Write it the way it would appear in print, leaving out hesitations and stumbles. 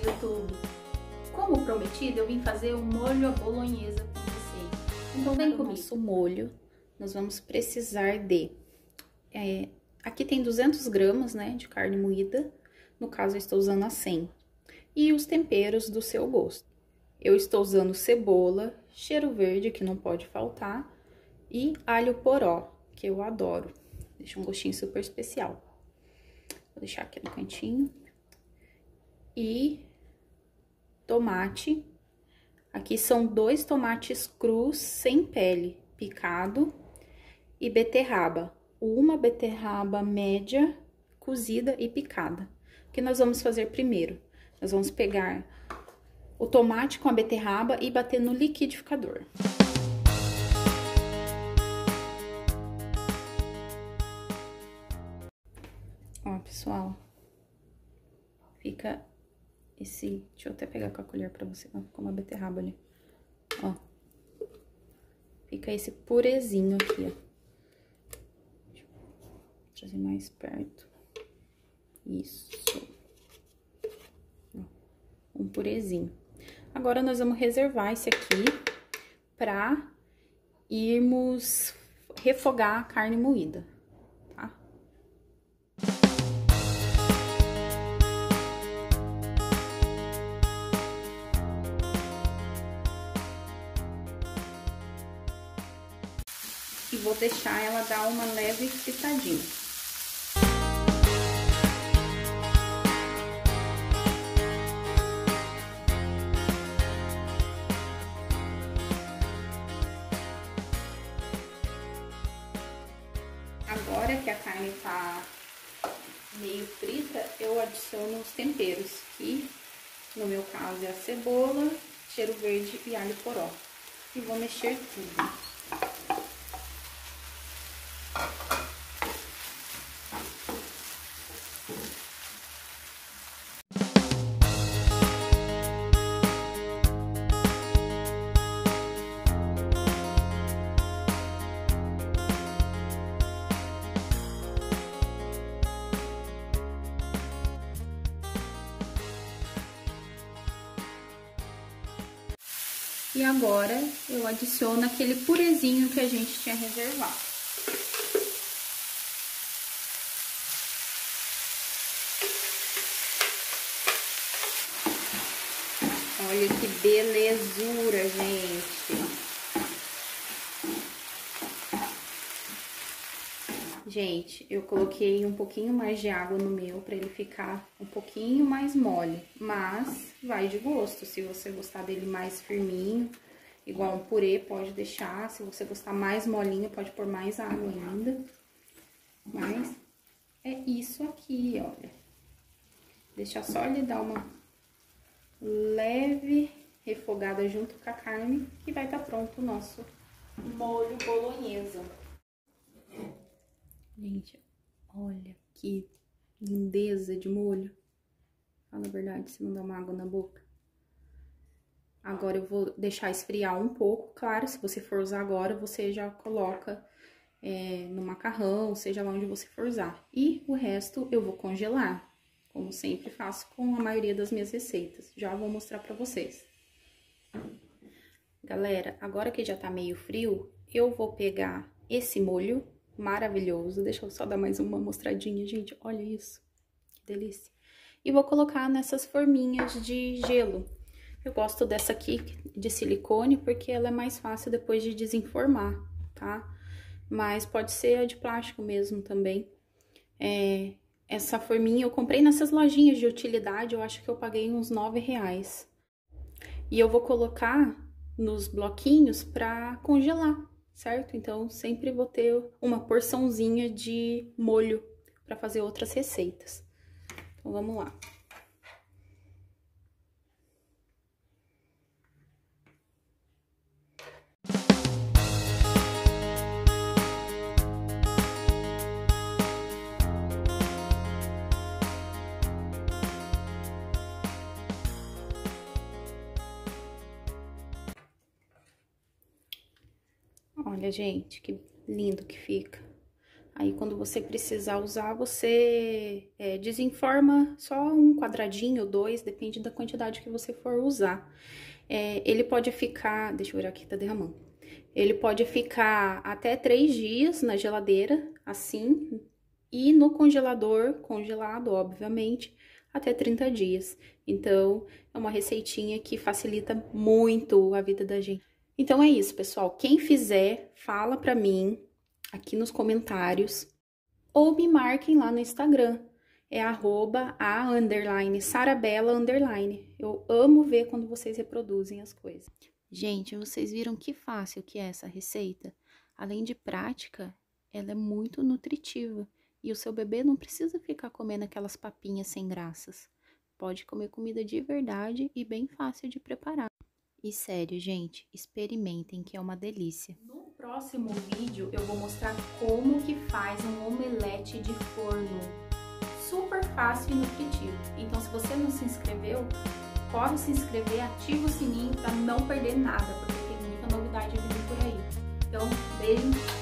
do YouTube. Como prometido, eu vim fazer um molho à bolonhesa com vocês. Então vem comigo. Nosso molho, nós vamos precisar de... aqui tem 200 gramas, né, de carne moída. No caso, eu estou usando a 100. E os temperos do seu gosto. Eu estou usando cebola, cheiro verde, que não pode faltar, e alho poró, que eu adoro. Deixa um gostinho super especial. Vou deixar aqui no cantinho. E tomate. Aqui são 2 tomates crus, sem pele, picado. E beterraba. Uma beterraba média, cozida e picada. O que nós vamos fazer primeiro? Nós vamos pegar o tomate com a beterraba e bater no liquidificador. Ó, pessoal, fica esse... Deixa eu até pegar com a colher pra você, não ficou uma beterraba ali. Ó, fica esse purezinho aqui, ó. Deixa eu trazer mais perto. Isso. Um purezinho. Agora, nós vamos reservar esse aqui pra irmos refogar a carne moída, tá? E vou deixar ela dar uma leve fritadinha. Agora que a carne tá meio frita, eu adiciono os temperos, que no meu caso é a cebola, cheiro verde e alho poró. E vou mexer tudo. E agora, eu adiciono aquele purezinho que a gente tinha reservado. Olha que belezura, gente! Gente, eu coloquei um pouquinho mais de água no meu para ele ficar um pouquinho mais mole, mas vai de gosto. Se você gostar dele mais firminho, igual um purê, pode deixar. Se você gostar mais molinho, pode pôr mais água ainda. Mas é isso aqui, olha. Deixa só ele dar uma leve refogada junto com a carne e vai estar pronto o nosso molho bolonhesa. Gente, olha que lindeza de molho. Fala a verdade, se não dá uma água na boca. Agora eu vou deixar esfriar um pouco. Claro, se você for usar agora, você já coloca no macarrão, seja lá onde você for usar. E o resto eu vou congelar, como sempre faço com a maioria das minhas receitas. Já vou mostrar pra vocês. Galera, agora que já tá meio frio, eu vou pegar esse molho maravilhoso. Deixa eu só dar mais uma mostradinha, gente. Olha isso. Que delícia. E vou colocar nessas forminhas de gelo. Eu gosto dessa aqui de silicone, porque ela é mais fácil depois de desenformar, tá? Mas pode ser a de plástico mesmo também. Essa forminha eu comprei nessas lojinhas de utilidade. Eu acho que eu paguei uns R$9. E eu vou colocar nos bloquinhos pra congelar, certo? Então, sempre vou ter uma porçãozinha de molho para fazer outras receitas. Então, vamos lá. Olha, gente, que lindo que fica. Aí, quando você precisar usar, você desenforma só um quadradinho, dois, depende da quantidade que você for usar. Ele pode ficar... Deixa eu ver aqui, tá derramando. Ele pode ficar até 3 dias na geladeira, assim, e no congelador, congelado, obviamente, até 30 dias. Então, é uma receitinha que facilita muito a vida da gente. Então, é isso, pessoal. Quem fizer, fala pra mim aqui nos comentários, ou me marquem lá no Instagram, é @a_sarabela_. Eu amo ver quando vocês reproduzem as coisas. Gente, vocês viram que fácil que é essa receita? Além de prática, ela é muito nutritiva, e o seu bebê não precisa ficar comendo aquelas papinhas sem graças. Pode comer comida de verdade e bem fácil de preparar. E sério, gente, experimentem que é uma delícia. No próximo vídeo eu vou mostrar como que faz um omelete de forno. Super fácil e nutritivo. Então, se você não se inscreveu, corre se inscrever, ativa o sininho para não perder nada, porque tem muita novidade vindo por aí. Então, beijo!